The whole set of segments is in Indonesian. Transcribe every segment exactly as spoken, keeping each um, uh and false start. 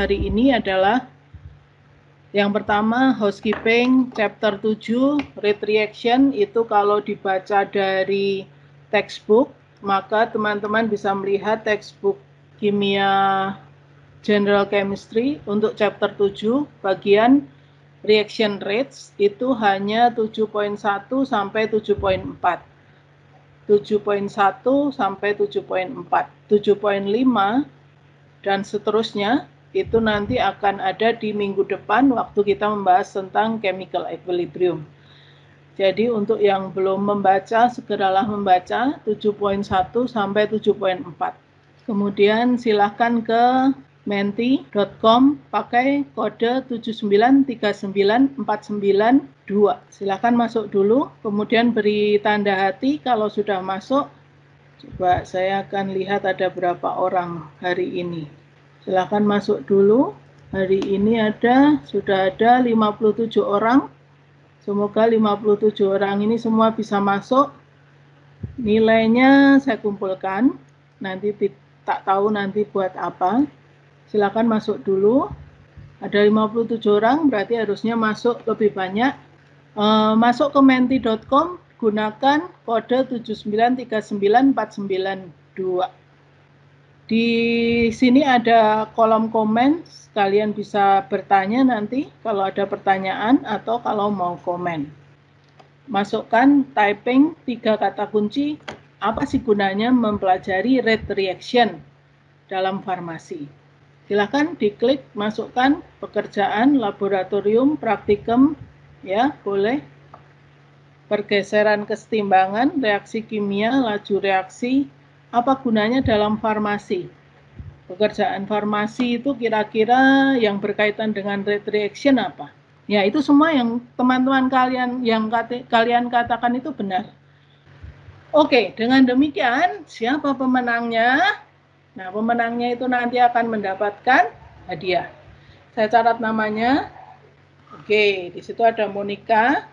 hari ini adalah yang pertama housekeeping chapter tujuh rate reaction. Itu kalau dibaca dari textbook, maka teman-teman bisa melihat textbook kimia general chemistry untuk chapter tujuh bagian reaction rates itu hanya tujuh koma satu sampai tujuh koma empat. tujuh koma satu sampai tujuh koma empat, tujuh koma lima dan seterusnya itu nanti akan ada di minggu depan waktu kita membahas tentang chemical equilibrium. Jadi untuk yang belum membaca, segeralah membaca tujuh koma satu sampai tujuh koma empat. Kemudian silahkan ke menti titik com pakai kode tujuh sembilan tiga sembilan empat sembilan dua. Silahkan masuk dulu, kemudian beri tanda hati kalau sudah masuk. Coba saya akan lihat ada berapa orang hari ini. Silahkan masuk dulu. Hari ini ada, sudah ada lima puluh tujuh orang. Semoga lima puluh tujuh orang ini semua bisa masuk. Nilainya saya kumpulkan, nanti tak tahu nanti buat apa. Silakan masuk dulu. Ada lima puluh tujuh orang, berarti harusnya masuk lebih banyak. E, masuk ke menti titik com, gunakan kode tujuh sembilan tiga sembilan empat sembilan dua. Di sini ada kolom komen, kalian bisa bertanya nanti kalau ada pertanyaan atau kalau mau komen. Masukkan typing tiga kata kunci, apa sih gunanya mempelajari rate reaction dalam farmasi. Silahkan diklik, masukkan pekerjaan, laboratorium, praktikum, ya boleh. Pergeseran kesetimbangan, reaksi kimia, laju reaksi, apa gunanya dalam farmasi. Pekerjaan farmasi itu kira-kira yang berkaitan dengan rate reaction apa. Ya itu semua yang teman-teman kalian, yang kata, kalian katakan itu benar. Oke, dengan demikian siapa pemenangnya? Nah, pemenangnya itu nanti akan mendapatkan hadiah. Saya catat namanya. Oke, di situ ada Monica.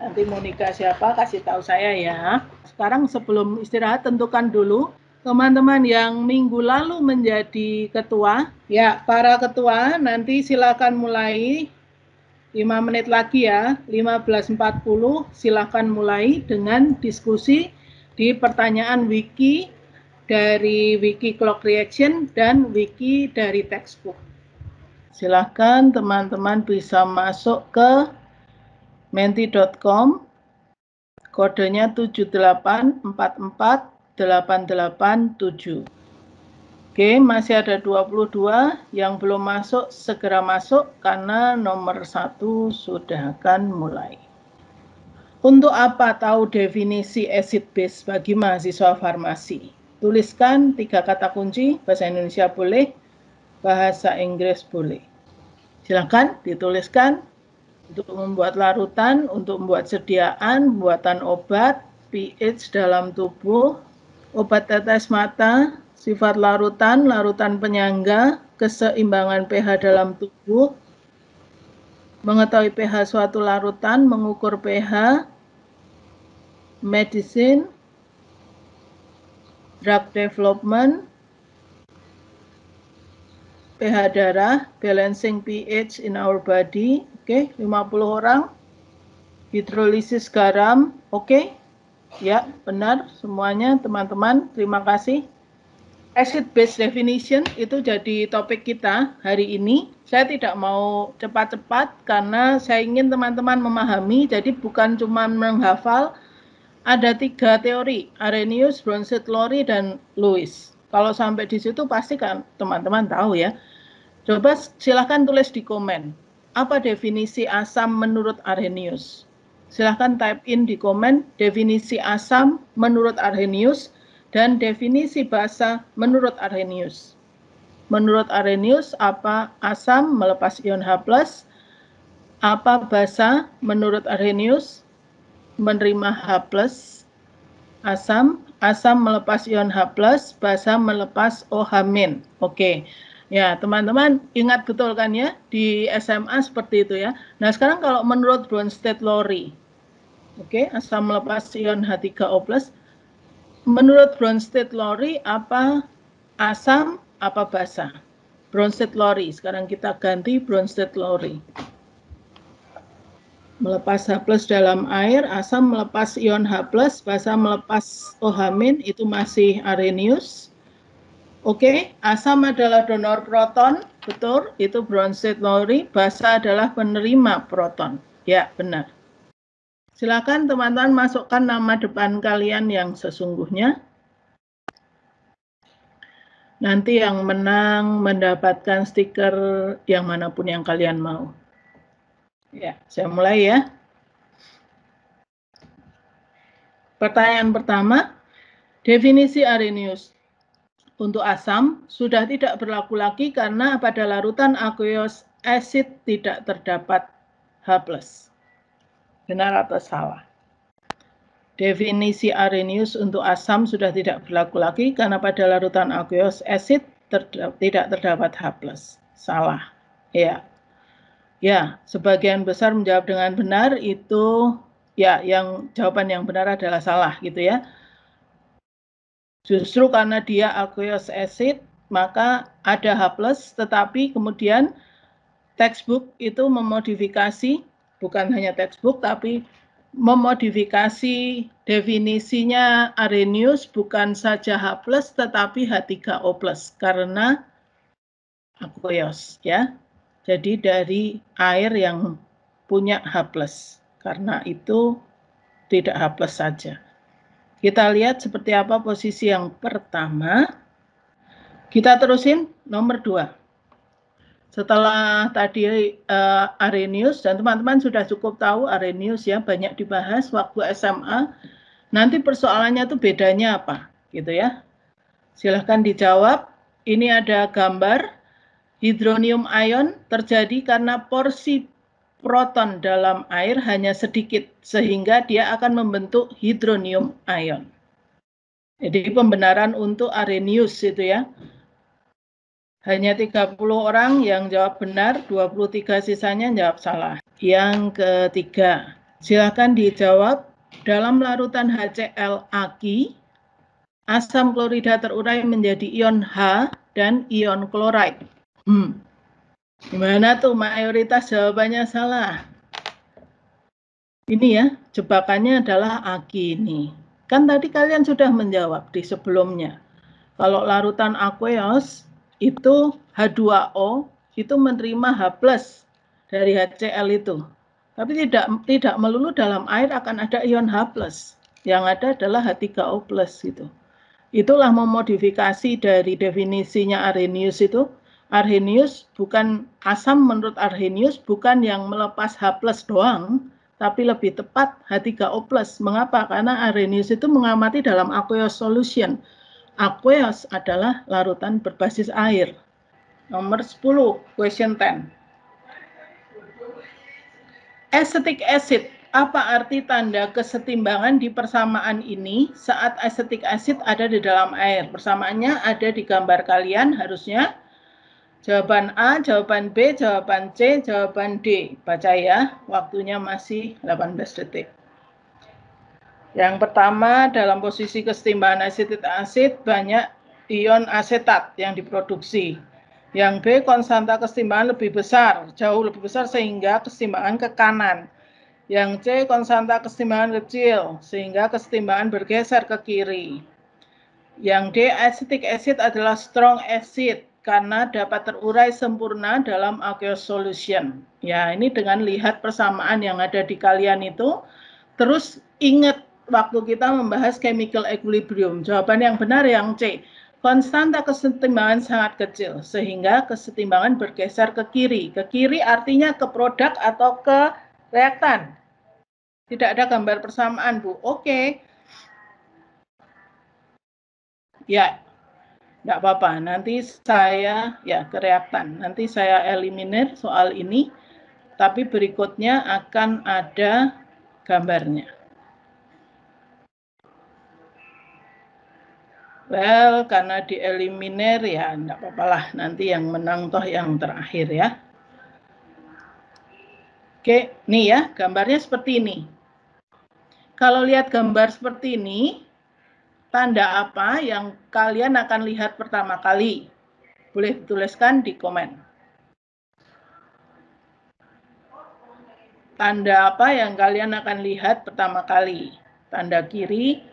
Nanti Monica siapa? Kasih tahu saya ya. Sekarang sebelum istirahat tentukan dulu teman-teman yang minggu lalu menjadi ketua. Ya, para ketua nanti silakan mulai lima menit lagi ya. lima belas empat puluh silakan mulai dengan diskusi di pertanyaan wiki dari wiki clock reaction dan wiki dari textbook. Silahkan teman-teman bisa masuk ke menti titik com, kodenya tujuh delapan empat empat delapan delapan tujuh. Oke, masih ada dua puluh dua yang belum masuk, segera masuk karena nomor satu sudah akan mulai. Untuk apa tahu definisi acid base bagi mahasiswa farmasi? Tuliskan tiga kata kunci, bahasa Indonesia boleh, bahasa Inggris boleh. Silakan dituliskan untuk membuat larutan, untuk membuat sediaan, pembuatan obat, pH dalam tubuh, obat tetes mata, sifat larutan, larutan penyangga, keseimbangan pH dalam tubuh, mengetahui pH suatu larutan, mengukur pH, medicine, drug development, pH darah, balancing pH in our body, oke, lima puluh orang, hidrolisis garam, oke, ya benar semuanya teman-teman, terima kasih. Acid base definition itu jadi topik kita hari ini. Saya tidak mau cepat-cepat karena saya ingin teman-teman memahami, jadi bukan cuma menghafal. Ada tiga teori, Arrhenius, Bronsted-Lowry, dan Lewis. Kalau sampai di situ pasti kan teman-teman tahu ya. Coba silahkan tulis di komen, apa definisi asam menurut Arrhenius? Silahkan type in di komen definisi asam menurut Arrhenius dan definisi basa menurut Arrhenius. Menurut Arrhenius, apa asam melepas ion H plus, apa basa menurut Arrhenius? Menerima H plus, asam, asam melepas ion H plus, basa melepas O H minus. Oke, ya teman-teman ingat betul kan ya, di S M A seperti itu ya. Nah sekarang kalau menurut Bronsted-Lowry, oke, asam melepas ion H tiga O plus, menurut Bronsted-Lowry apa asam, apa basa? Bronsted-Lowry. Sekarang kita ganti Bronsted-Lowry. Melepas H plus dalam air, asam melepas ion H plus, basa melepas OH- itu masih Arrhenius. Oke, asam adalah donor proton, betul, itu Bronsted-Lowry, basa adalah penerima proton. Ya, benar. Silakan teman-teman masukkan nama depan kalian yang sesungguhnya. Nanti yang menang mendapatkan stiker yang manapun yang kalian mau. Ya, saya mulai ya. Pertanyaan pertama, definisi Arrhenius untuk asam sudah tidak berlaku lagi karena pada larutan aqueous acid tidak terdapat H plus. Benar atau salah? Definisi Arrhenius untuk asam sudah tidak berlaku lagi karena pada larutan aqueous acid terd- tidak terdapat H plus. Salah. Ya. Ya, sebagian besar menjawab dengan benar itu ya, yang jawaban yang benar adalah salah gitu ya. Justru karena dia aqueous acid, maka ada H plus, tetapi kemudian textbook itu memodifikasi, bukan hanya textbook, tapi memodifikasi definisinya Arrhenius bukan saja H plus, tetapi H tiga O plus, karena aqueous, ya. Jadi dari air yang punya H plus, karena itu tidak H plus saja. Kita lihat seperti apa posisi yang pertama. Kita terusin nomor dua. Setelah tadi uh, Arrhenius, dan teman-teman sudah cukup tahu Arrhenius ya, banyak dibahas waktu S M A. Nanti persoalannya tuh bedanya apa, gitu ya. Silahkan dijawab. Ini ada gambar hidronium ion terjadi karena porsi proton dalam air hanya sedikit, sehingga dia akan membentuk hidronium ion. Jadi pembenaran untuk Arrhenius itu ya. Hanya tiga puluh orang yang jawab benar, dua puluh tiga sisanya jawab salah. Yang ketiga, silakan dijawab. Dalam larutan HCl aki, asam klorida terurai menjadi ion H dan ion klorid. Hmm. Gimana tuh, mayoritas jawabannya salah. Ini ya, jebakannya adalah aki ini. Kan tadi kalian sudah menjawab di sebelumnya. Kalau larutan aqueous itu H dua O itu menerima H plus dari HCl itu. Tapi tidak tidak melulu dalam air akan ada ion H plus. Yang ada adalah H tiga O plus itu. Itulah memodifikasi dari definisinya Arrhenius itu. Arrhenius bukan asam menurut Arrhenius bukan yang melepas H plus doang, tapi lebih tepat H tiga O plus. Mengapa? Karena Arrhenius itu mengamati dalam aqueous solution. Aqueous adalah larutan berbasis air. Nomor sepuluh, question sepuluh. Acetic acid, apa arti tanda kesetimbangan di persamaan ini saat acetic acid ada di dalam air? Persamaannya ada di gambar kalian harusnya. Jawaban A, jawaban B, jawaban C, jawaban D. Baca ya, waktunya masih delapan belas detik. Yang pertama, dalam posisi kesetimbangan asetit asid, banyak ion asetat yang diproduksi. Yang B, konstanta kesetimbangan lebih besar, jauh lebih besar sehingga kesetimbangan ke kanan. Yang C, konstanta kesetimbangan kecil, sehingga kesetimbangan bergeser ke kiri. Yang D, acetic acid adalah strong acid, karena dapat terurai sempurna dalam aqueous solution. Ya, ini dengan lihat persamaan yang ada di kalian itu. Terus ingat waktu kita membahas chemical equilibrium. Jawaban yang benar yang C. Konstanta kesetimbangan sangat kecil, sehingga kesetimbangan bergeser ke kiri. Ke kiri artinya ke produk atau ke reaktan. Tidak ada gambar persamaan, Bu. Oke. Ya. Nggak apa-apa, nanti saya ya ke reaktan, nanti saya eliminir soal ini, tapi berikutnya akan ada gambarnya. Well, karena dieliminir ya nggak apa-apalah, nanti yang menang toh yang terakhir ya. Oke, nih ya gambarnya seperti ini. Kalau lihat gambar seperti ini, tanda apa yang kalian akan lihat pertama kali? Boleh tuliskan di komen. Tanda apa yang kalian akan lihat pertama kali? Tanda kiri.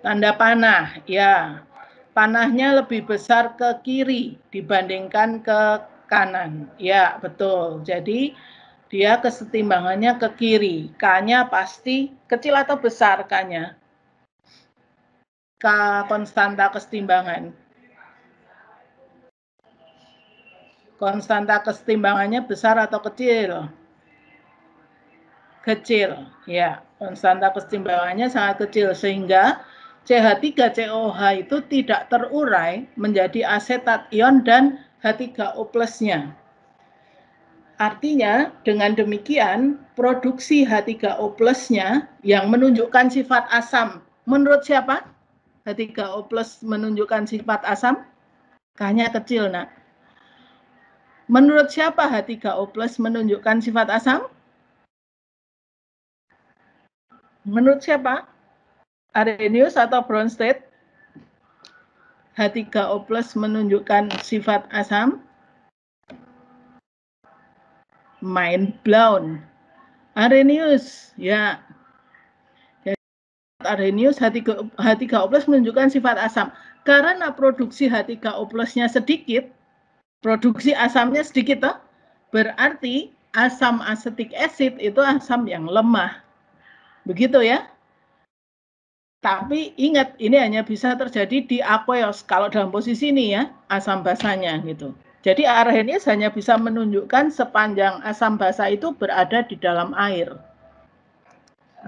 Tanda panah, ya. Panahnya lebih besar ke kiri dibandingkan ke kanan. Ya, betul. Jadi dia kesetimbangannya ke kiri. K-nya pasti kecil atau besar K-nya? K konstanta kesetimbangan. Konstanta kesetimbangannya besar atau kecil? Kecil, ya. Konstanta kesetimbangannya sangat kecil sehingga C H tiga C O H itu tidak terurai menjadi asetat ion dan H tiga O plus nya. Artinya dengan demikian produksi H tiga O plus nya yang menunjukkan sifat asam menurut siapa? H tiga O plus menunjukkan sifat asam? K-nya kecil, Nak. Menurut siapa H tiga O plus menunjukkan sifat asam? Menurut siapa? Arrhenius atau Bronsted? H tiga O plus menunjukkan sifat asam? Mind blown. Arrhenius, ya. Arrhenius H tiga O plus menunjukkan sifat asam. Karena produksi H tiga O plus-nya sedikit, produksi asamnya sedikit, toh? Berarti asam acetic acid itu asam yang lemah. Begitu ya. Tapi ingat, ini hanya bisa terjadi di apoeos, kalau dalam posisi ini ya, asam basanya gitu. Jadi Arrhenius hanya bisa menunjukkan sepanjang asam basa itu berada di dalam air.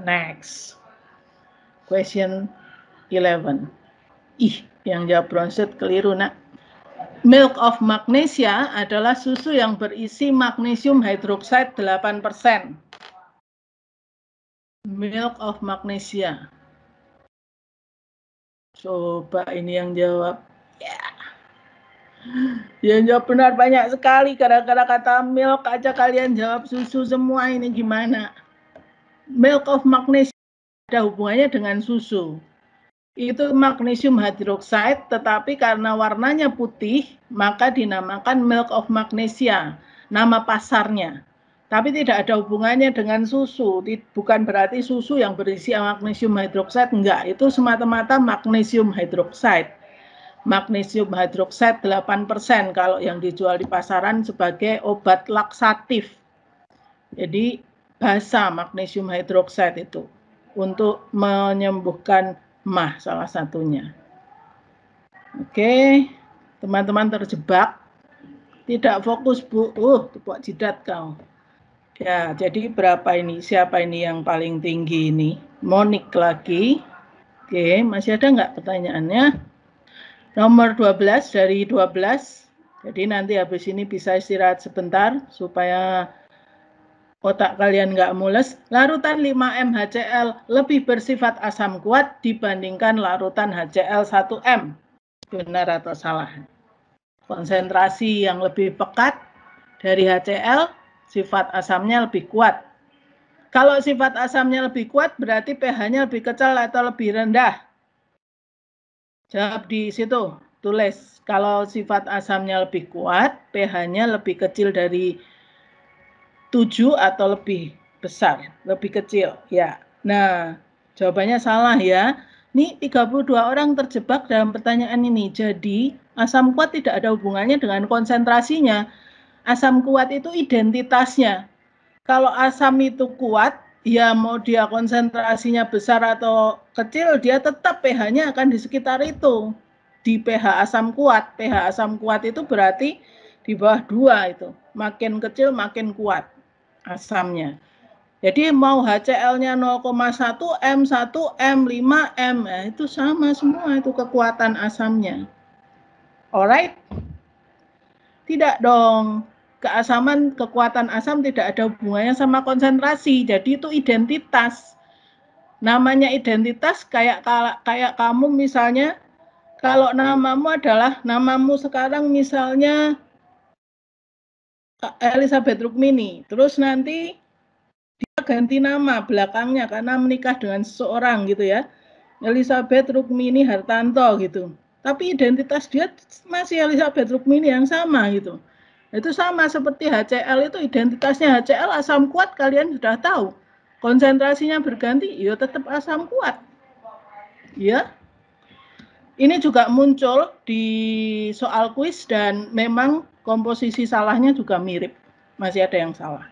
Next. Question eleven. Ih, yang jawab Bronsted keliru, Nak. Milk of Magnesia adalah susu yang berisi magnesium hydroxide delapan persen. Milk of Magnesia. Coba ini yang jawab. Yeah. Yang jawab benar banyak sekali, gara-gara kata milk aja kalian jawab susu semua, ini gimana? Milk of magnesium ada hubungannya dengan susu. Itu magnesium hydroxide, tetapi karena warnanya putih maka dinamakan milk of magnesia, nama pasarnya. Tapi tidak ada hubungannya dengan susu. Bukan berarti susu yang berisi magnesium hydroxide, enggak. Itu semata-mata magnesium hydroxide. Magnesium hydroxide delapan persen kalau yang dijual di pasaran sebagai obat laksatif. Jadi basa magnesium hydroxide itu untuk menyembuhkan emah salah satunya. Oke, teman-teman terjebak. Tidak fokus, Bu. Uh, tepuk jidat kau. Ya, jadi berapa ini? Siapa ini yang paling tinggi ini? Monik lagi. Oke, masih ada nggak pertanyaannya? Nomor dua belas dari dua belas, jadi nanti habis ini bisa istirahat sebentar supaya otak kalian nggak mules. Larutan lima M H C L lebih bersifat asam kuat dibandingkan larutan H C L satu M. Benar atau salah? Konsentrasi yang lebih pekat dari H C L, sifat asamnya lebih kuat. Kalau sifat asamnya lebih kuat berarti pH-nya lebih kecil atau lebih rendah? Jawab di situ, tulis. Kalau sifat asamnya lebih kuat, pH-nya lebih kecil dari tujuh atau lebih besar, lebih kecil. Ya. Nah, jawabannya salah ya. Ini tiga puluh dua orang terjebak dalam pertanyaan ini. Jadi, asam kuat tidak ada hubungannya dengan konsentrasinya. Asam kuat itu identitasnya. Kalau asam itu kuat, ya mau dia konsentrasinya besar atau kecil, dia tetap pH-nya akan di sekitar itu. Di pH asam kuat. pH asam kuat itu berarti di bawah dua itu. Makin kecil makin kuat asamnya. Jadi mau H C L-nya nol koma satu, M satu, M lima, M, ya itu sama semua itu kekuatan asamnya. Alright? Tidak dong. Keasaman, kekuatan asam tidak ada hubungannya sama konsentrasi. Jadi itu identitas. Namanya identitas kayak kayak kamu misalnya, kalau namamu adalah, namamu sekarang misalnya Elisabeth Rukmini. Terus nanti dia ganti nama belakangnya karena menikah dengan seseorang gitu ya. Elisabeth Rukmini Hartanto gitu. tapi identitas dia masih Elisabeth Rukmini yang sama gitu. Itu sama seperti H C L itu identitasnya H C L asam kuat, kalian sudah tahu. Konsentrasinya berganti, ya tetap asam kuat. Ya. Ini juga muncul di soal kuis dan memang komposisi salahnya juga mirip. Masih ada yang salah.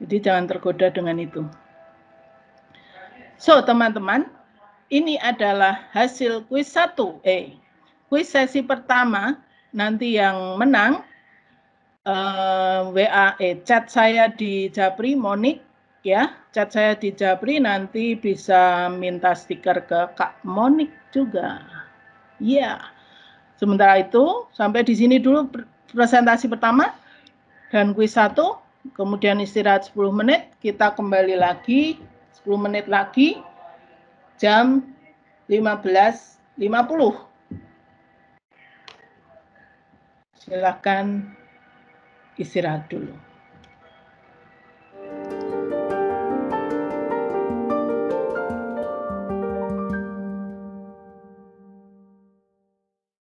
Jadi jangan tergoda dengan itu. So, teman-teman, ini adalah hasil kuis satu E. Kuis sesi pertama, nanti yang menang uh, W A E chat saya di Japri Monik ya, chat saya di Japri, nanti bisa minta stiker ke Kak Monik juga. Ya. Yeah. Sementara itu, sampai di sini dulu presentasi pertama dan kuis satu, kemudian istirahat sepuluh menit, kita kembali lagi sepuluh menit lagi. Jam lima belas lima puluh. Silakan istirahat dulu.